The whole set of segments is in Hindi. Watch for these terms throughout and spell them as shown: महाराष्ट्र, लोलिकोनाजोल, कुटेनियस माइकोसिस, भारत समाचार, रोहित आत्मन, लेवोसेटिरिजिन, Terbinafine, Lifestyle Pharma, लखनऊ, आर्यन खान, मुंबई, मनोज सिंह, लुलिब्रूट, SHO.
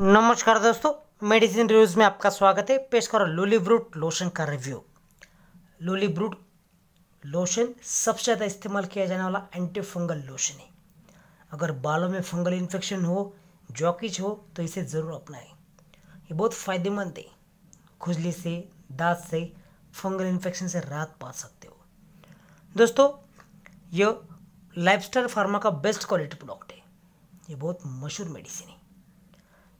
नमस्कार दोस्तों, मेडिसिन रिव्यूज़ में आपका स्वागत है। पेश करो लुलिब्रूट लोशन का रिव्यू। लुलिब्रूट लोशन सबसे ज़्यादा इस्तेमाल किया जाने वाला एंटी फंगल लोशन है। अगर बालों में फंगल इन्फेक्शन हो, जॉकिज हो तो इसे ज़रूर अपनाएं। ये बहुत फ़ायदेमंद है। खुजली से, दांत से, फंगल इन्फेक्शन से राहत पा सकते हो। दोस्तों, यह लाइफस्टाइल फार्मा का बेस्ट क्वालिटी प्रोडक्ट है। ये बहुत मशहूर मेडिसिन है।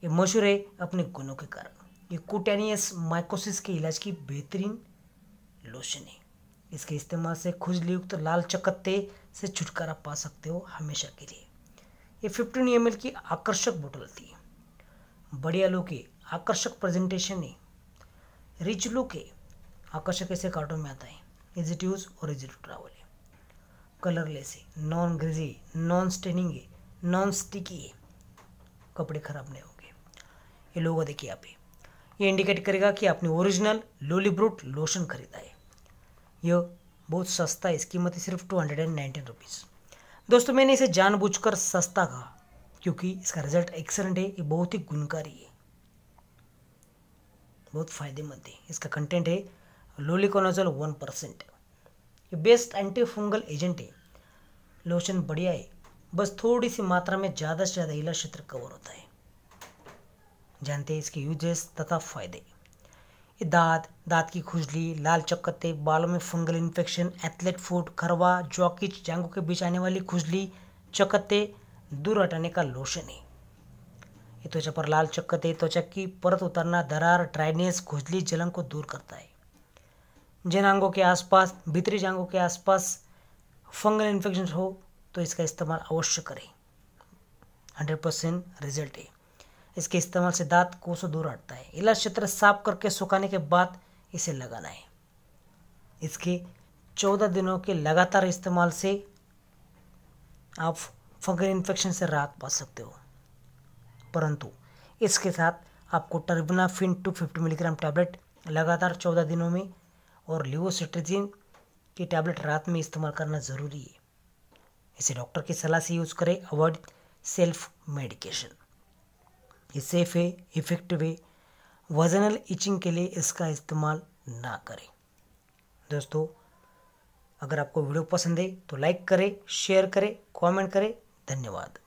ये मशहूर है अपने गुणों के कारण। ये कुटेनियस माइकोसिस के इलाज की बेहतरीन लोशन है। इसके इस्तेमाल से खुजलीयुक्त लाल चकत्ते से छुटकारा पा सकते हो हमेशा के लिए। ये 15 ml की आकर्षक बोतल थी। बढ़िया लुक है, आकर्षक प्रेजेंटेशन है, रिच लुक है, आकर्षक ऐसे कार्टून में आता है। इजी टू यूज़ और इजी टू ट्रैवल है। कलरलेस है, नॉन ग्रीजी, नॉन स्टेनिंग है, नॉन स्टिकी है, कपड़े खराब नहीं हो। ये लोगो देखिए आप, ये इंडिकेट करेगा कि आपने ओरिजिनल लुलिब्रूट लोशन खरीदा है। ये बहुत सस्ता है, इसकी कीमत सिर्फ 219 रुपीज़। दोस्तों, मैंने इसे जानबूझकर सस्ता कहा क्योंकि इसका रिजल्ट एक्सेलेंट है। ये बहुत ही गुणकारी है, बहुत फ़ायदेमंद है। इसका कंटेंट है लोलिकोनाजोल 1%। ये बेस्ट एंटी फंगल एजेंट है। लोशन बढ़िया है, बस थोड़ी सी मात्रा में ज़्यादा से ज़्यादा इलाज क्षेत्र कवर होता है। जानते हैं इसके यूजेस तथा फ़ायदे। ये दांत की खुजली, लाल चकत्ते, बालों में फंगल इन्फेक्शन, एथलेट फुट, खरवा, जॉकिच, जांघों के बीच आने वाली खुजली, चकत्ते दूर हटाने का लोशन है। ये त्वचा पर लाल चकत्ते, त्वचा की परत उतरना, दरार, ड्राइनेस, खुजली, जलन को दूर करता है। जनांगों के आसपास, भीतरी जांघों के आसपास फंगल इन्फेक्शन हो तो इसका इस्तेमाल अवश्य करें। 100% रिजल्ट है। इसके इस्तेमाल से दांत कोसों दूर हटता है। इलाज क्षेत्र साफ करके सुखाने के बाद इसे लगाना है। इसके 14 दिनों के लगातार इस्तेमाल से आप फंगल इन्फेक्शन से राहत पा सकते हो। परंतु इसके साथ आपको टर्बिनाफिन 250 mg टैबलेट लगातार 14 दिनों में और लेवोसेटिरिजिन की टैबलेट रात में इस्तेमाल करना ज़रूरी है। इसे डॉक्टर की सलाह से यूज़ करें। Avoid self medication. ये सेफ है, इफ़ेक्टिव है। वजनल इचिंग के लिए इसका इस्तेमाल ना करें। दोस्तों, अगर आपको वीडियो पसंद है तो लाइक करें, शेयर करें, कमेंट करें। धन्यवाद।